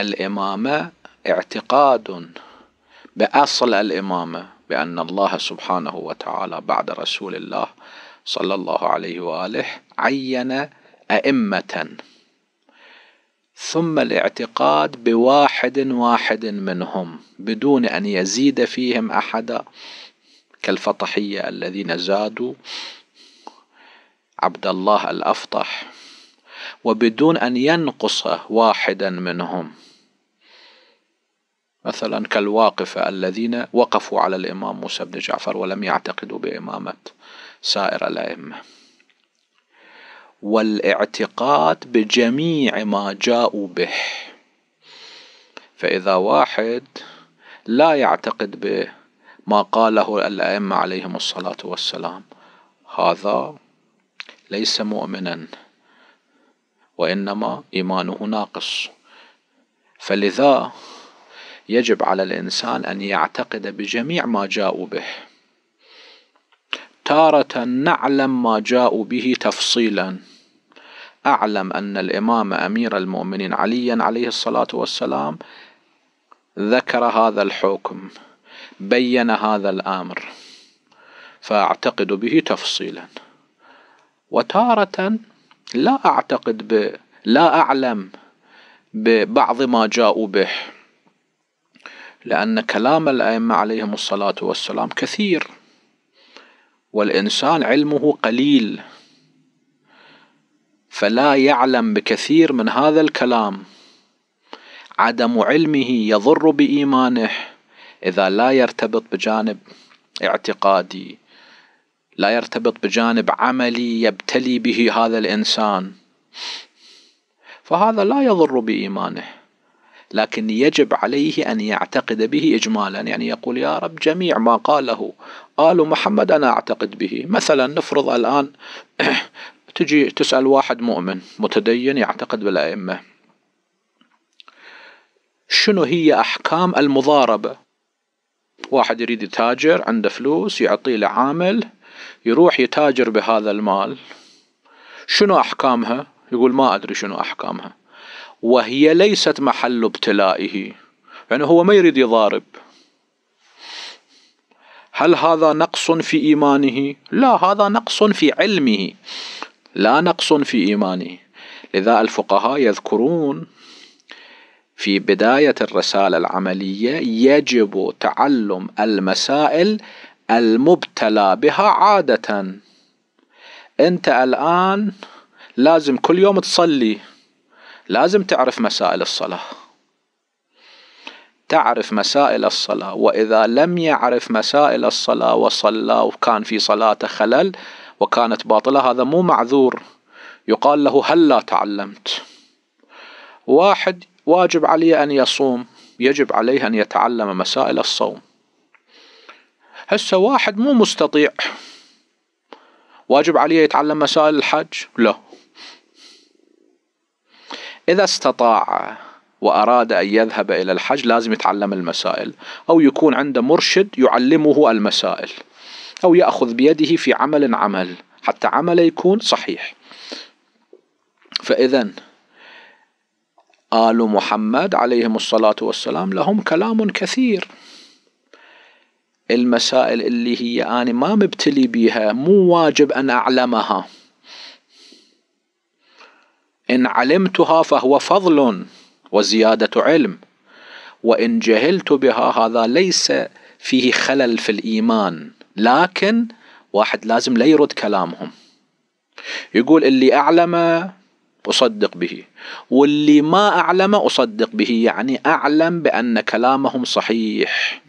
الإمامة اعتقاد بأصل الإمامة بأن الله سبحانه وتعالى بعد رسول الله صلى الله عليه وآله عين أئمة، ثم الاعتقاد بواحد منهم بدون أن يزيد فيهم أحدا، كالفطحية الذين زادوا عبد الله الأفطح، وبدون أن ينقص واحدا منهم، مثلا كالواقفة الذين وقفوا على الإمام موسى بن جعفر ولم يعتقدوا بإمامة سائر الأئمة. والاعتقاد بجميع ما جاءوا به، فإذا واحد لا يعتقد بما قاله الأئمة عليهم الصلاة والسلام هذا ليس مؤمنا، وإنما إيمانه ناقص. فلذا يجب على الإنسان أن يعتقد بجميع ما جاءوا به، تارة نعلم ما جاءوا به تفصيلا، أعلم أن الإمام أمير المؤمنين عليا عليه الصلاة والسلام ذكر هذا الحكم، بين هذا الأمر، فأعتقد به تفصيلا. وتارة لا أعتقد لا أعلم ببعض ما جاءوا به، لأن كلام الأئمة عليهم الصلاة والسلام كثير والإنسان علمه قليل، فلا يعلم بكثير من هذا الكلام. عدم علمه يضر بإيمانه إذا لا يرتبط بجانب اعتقادي، لا يرتبط بجانب عملي يبتلي به هذا الإنسان، فهذا لا يضر بإيمانه، لكن يجب عليه أن يعتقد به إجمالا. يعني يقول يا رب جميع ما قاله آل محمد أنا أعتقد به. مثلا نفرض الآن تجي تسأل واحد مؤمن متدين يعتقد بالأئمة شنو هي أحكام المضاربة، واحد يريد يتاجر عنده فلوس يعطيه لعامل يروح يتاجر بهذا المال، شنو أحكامها؟ يقول ما أدري شنو أحكامها، وهي ليست محل ابتلائه، يعني هو ما يريد يضارب. هل هذا نقص في إيمانه؟ لا، هذا نقص في علمه لا نقص في إيمانه. لذا الفقهاء يذكرون في بداية الرسالة العملية يجب تعلم المسائل المبتلى بها عادة. أنت الآن لازم كل يوم تصلي، لازم تعرف مسائل الصلاة، تعرف مسائل الصلاة. وإذا لم يعرف مسائل الصلاة وصلى وكان في صلاته خلل وكانت باطلة، هذا مو معذور، يقال له هل لا تعلمت. واحد واجب عليه أن يصوم، يجب عليه أن يتعلم مسائل الصوم. هسه واحد مو مستطيع، واجب عليه يتعلم مسائل الحج؟ لا. إذا استطاع وأراد أن يذهب إلى الحج لازم يتعلم المسائل، أو يكون عنده مرشد يعلمه المسائل، أو يأخذ بيده في عمل حتى عمله يكون صحيح. فإذا آل محمد عليهم الصلاة والسلام لهم كلام كثير، المسائل اللي هي أنا ما مبتلي بيها مو واجب أن أعلمها، إن علمتها فهو فضل وزيادة علم، وإن جهلت بها هذا ليس فيه خلل في الإيمان، لكن واحد لازم لا يرد كلامهم، يقول اللي أعلم أصدق به واللي ما أعلم أصدق به، يعني أعلم بأن كلامهم صحيح.